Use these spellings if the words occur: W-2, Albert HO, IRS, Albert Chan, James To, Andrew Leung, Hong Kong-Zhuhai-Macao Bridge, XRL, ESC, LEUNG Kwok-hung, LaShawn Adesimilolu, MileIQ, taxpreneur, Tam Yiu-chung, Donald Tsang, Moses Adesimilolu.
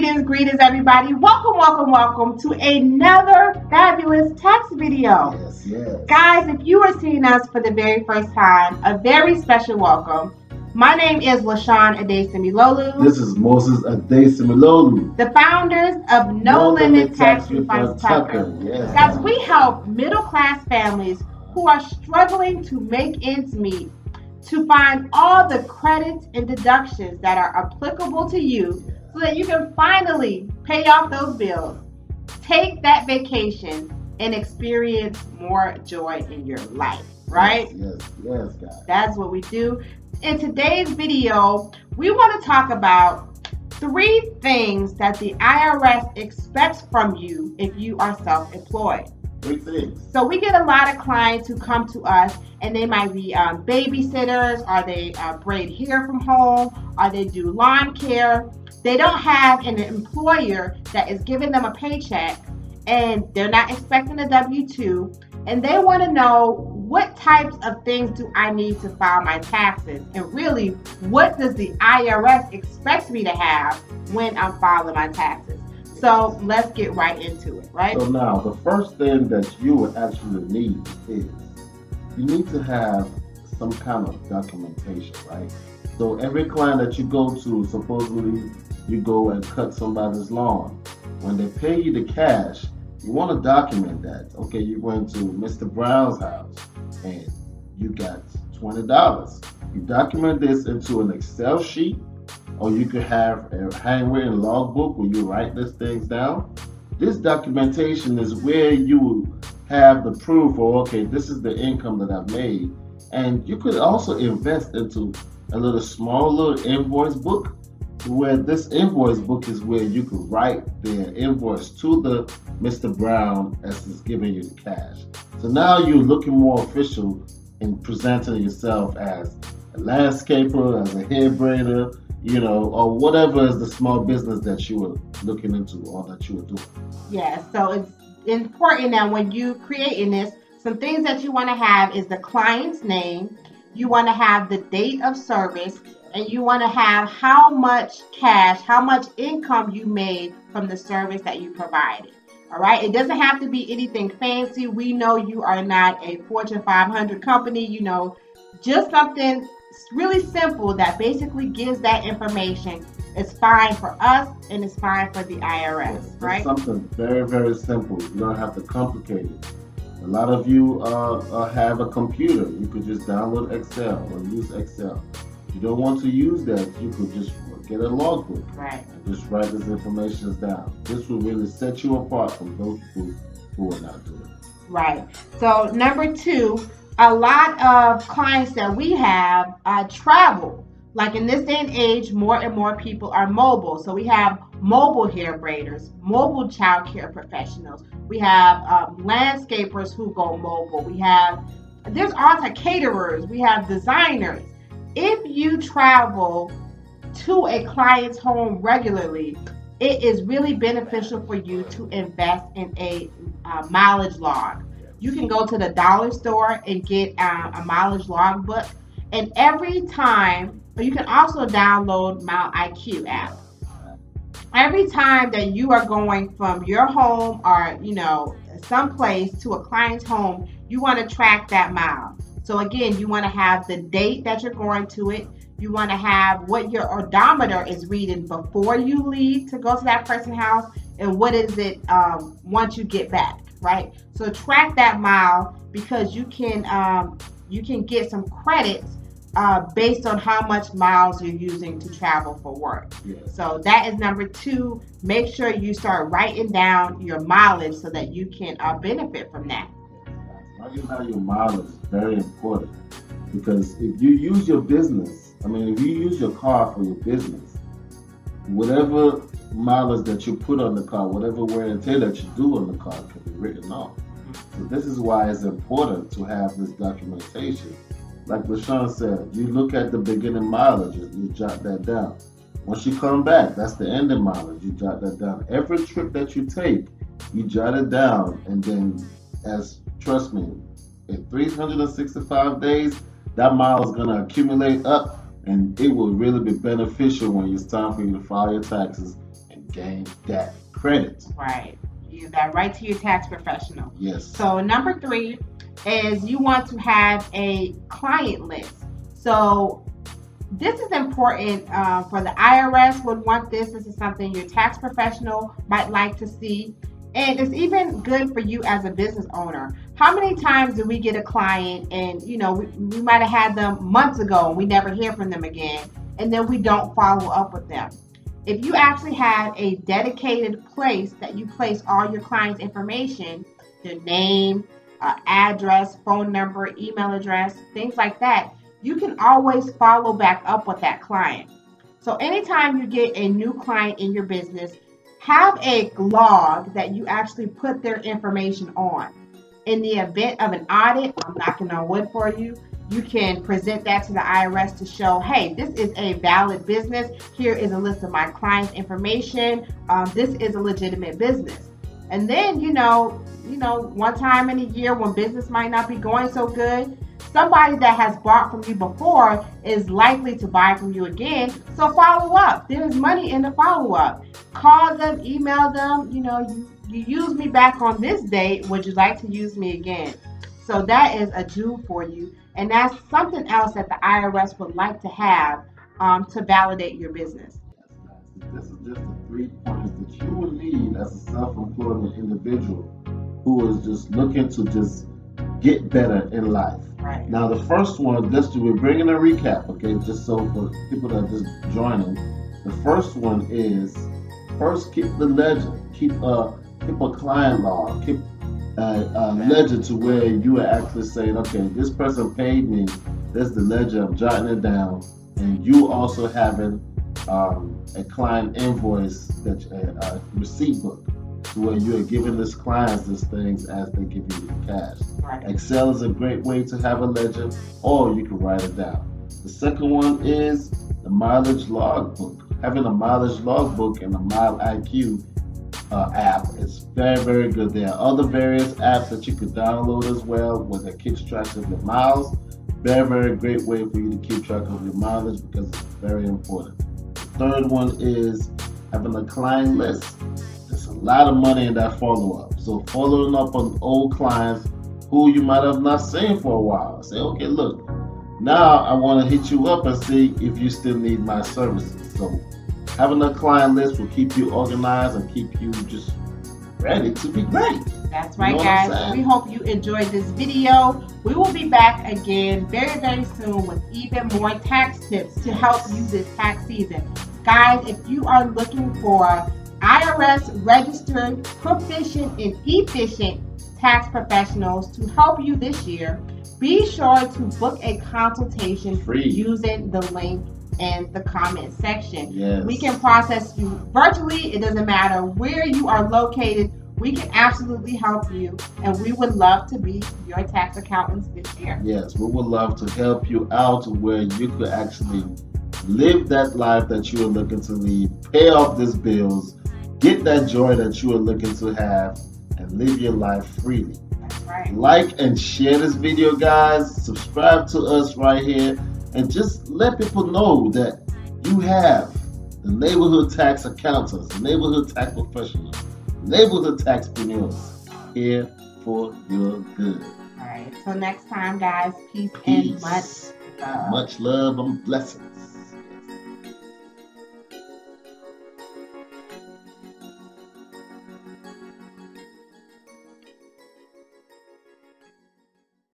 Greetings, everybody. Welcome to another fabulous tax video. Yes. Guys, if you are seeing us for the very first time, a very special welcome. My name is LaShawn Adesimilolu. This is Moses Adesimilolu. The founders of No Limit Tax Refunds Tucker. Yes. Guys, we help middle-class families who are struggling to make ends meet to find all the credits and deductions that are applicable to you so that you can finally pay off those bills, take that vacation, and experience more joy in your life, right? Yes, guys. That's what we do. In today's video, we want to talk about 3 things that the IRS expects from you if you are self-employed. So we get a lot of clients who come to us, and they might be babysitters, or they braid hair from home, or they do lawn care. They don't have an employer that is giving them a paycheck, and they're not expecting a W-2, and they want to know, what types of things do I need to file my taxes? And really, what does the IRS expect me to have when I'm filing my taxes? So let's get right into it, right? So now, the first thing that you would actually need is, you need to have some kind of documentation, right? So every client that you go to, supposedly you go and cut somebody's lawn. When they pay you the cash, you want to document that. Okay, you went to Mr. Brown's house and you got $20. You document this into an Excel sheet, or you could have a handwritten logbook where you write these things down. This documentation is where you have the proof for, okay, this is the income that I've made. And you could also invest into a little small little invoice book, where this invoice book is where you could write the invoice to the Mr. Brown as he's giving you the cash. So now you're looking more official in presenting yourself as a landscaper, as a hair braider, you know, or whatever is the small business that you were looking into or that you were doing. Yeah, so it's important that when you're creating this, some things that you want to have is the client's name, you want to have the date of service, and you want to have how much cash, how much income you made from the service that you provided. All right, it doesn't have to be anything fancy. We know you are not a Fortune 500 company, you know, just something really simple that basically gives that information. It's fine for us and it's fine for the IRS, yes, right? Something very, very simple. You don't have to complicate it. A lot of you have a computer. You could just download Excel or use Excel. You don't want to use that, you could just get a logbook, right, and just write this information down. This will really set you apart from those people who are not doing it. Right. So number 2, a lot of clients that we have travel. Like in this day and age, more and more people are mobile. So we have mobile hair braiders, mobile child care professionals. We have landscapers who go mobile. We have, there's also caterers. We have designers. If you travel to a client's home regularly, it is really beneficial for you to invest in a mileage log. You can go to the dollar store and get a mileage log book. And every time, you can also download MileIQ app. Every time that you are going from your home or, you know, someplace to a client's home, you want to track that mile. So again, you want to have the date that you're going to it. You want to have what your odometer is reading before you leave to go to that person's house, and what is it once you get back, right? So track that mile, because you can get some credits based on how much miles you're using to travel for work. Yes. So that is number 2. Make sure you start writing down your mileage so that you can benefit from that. Writing down your mileage is very important, because if you use your business, I mean, if you use your car for your business, whatever mileage that you put on the car, whatever wear and tear that you do on the car can be written off. So this is why it's important to have this documentation. Like LaShawn said, you look at the beginning mileage, you jot that down. Once you come back, that's the ending mileage, you jot that down. Every trip that you take, you jot it down, and then as, trust me, in 365 days, that mile is going to accumulate up, and it will really be beneficial when it's time for you to file your taxes and gain that credit. Right. Use that right to your tax professional. Yes. So number 3 is you want to have a client list. So this is important for the IRS would want this. This is something your tax professional might like to see. And it's even good for you as a business owner. How many times do we get a client and, you know, we might have had them months ago and we never hear from them again, and then we don't follow up with them? If you actually have a dedicated place that you place all your clients' information, their name, address, phone number, email address, things like that, you can always follow back up with that client. So anytime you get a new client in your business, have a log that you actually put their information on. In the event of an audit, I'm knocking on wood for you, you can present that to the IRS to show, hey, this is a valid business. Here is a list of my client's information. This is a legitimate business. And then, you know, one time in a year when business might not be going so good, somebody that has bought from you before is likely to buy from you again. So follow up. There's money in the follow-up. Call them, email them, you know, you used me back on this date. Would you like to use me again? So that is a due for you. And that's something else that the IRS would like to have to validate your business. This is just the 3 points that you will need as a self-employed individual who is just looking to just get better in life. Right. Now the first one, we're bringing a recap, okay, just so for people that are just joining. The first one is, first, keep the ledger. Keep a client log. Keep a ledger to where you are actually saying, okay, this person paid me. That's the ledger. I'm jotting it down. And you also having a client invoice, that a receipt book, where you are giving this clients these things as they give you the cash. Right. Excel is a great way to have a ledger, or you can write it down. The second one is the mileage logbook. Having a mileage logbook and a MileIQ app is very, very good. There are other various apps that you could download as well, where that keeps track of your miles. Very, very great way for you to keep track of your mileage, because it's very important. The third one is having a client list. There's a lot of money in that follow-up. So following up on old clients who you might have not seen for a while. Say, okay, look, now I want to hit you up and see if you still need my services. So having a client list will keep you organized and keep you just ready to be great. That's right, guys. We hope you enjoyed this video. We will be back again very, very soon with even more tax tips to help you this tax season. Guys, if you are looking for IRS registered, proficient, and efficient tax professionals to help you this year, be sure to book a consultation using the link in the comment section. Yes. We can process you virtually. It doesn't matter where you are located. We can absolutely help you, and we would love to be your tax accountants this year. Yes, we would love to help you out where you could actually live that life that you are looking to lead, pay off these bills, get that joy that you are looking to have, and live your life freely. That's right. Like and share this video, guys. Subscribe to us right here. And just let people know that you have the neighborhood tax accountants, the neighborhood tax professionals, neighborhood taxpreneurs here for your good. All right. So next time, guys, peace and much love. Much love and blessings.